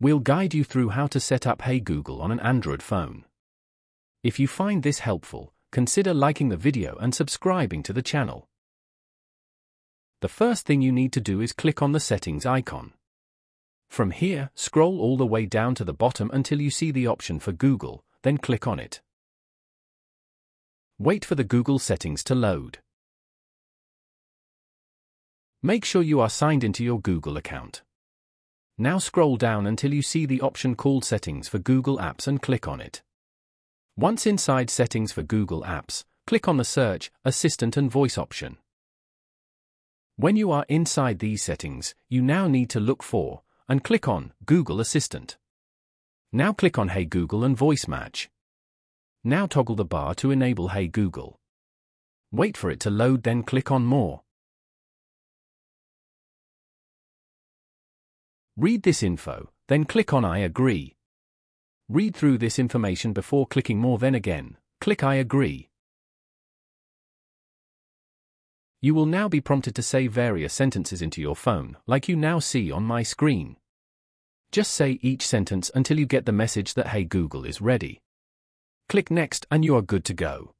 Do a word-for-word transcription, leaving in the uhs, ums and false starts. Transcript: We'll guide you through how to set up Hey Google on an Android phone. If you find this helpful, consider liking the video and subscribing to the channel. The first thing you need to do is click on the settings icon. From here, scroll all the way down to the bottom until you see the option for Google, then click on it. Wait for the Google settings to load. Make sure you are signed into your Google account. Now scroll down until you see the option called Settings for Google Apps and click on it. Once inside Settings for Google Apps, click on the Search, Assistant and Voice option. When you are inside these settings, you now need to look for, and click on, Google Assistant. Now click on Hey Google and Voice Match. Now toggle the bar to enable Hey Google. Wait for it to load, then click on More. Read this info, then click on I agree. Read through this information before clicking more, then again, click I agree. You will now be prompted to say various sentences into your phone, like you now see on my screen. Just say each sentence until you get the message that Hey Google is ready. Click Next and you are good to go.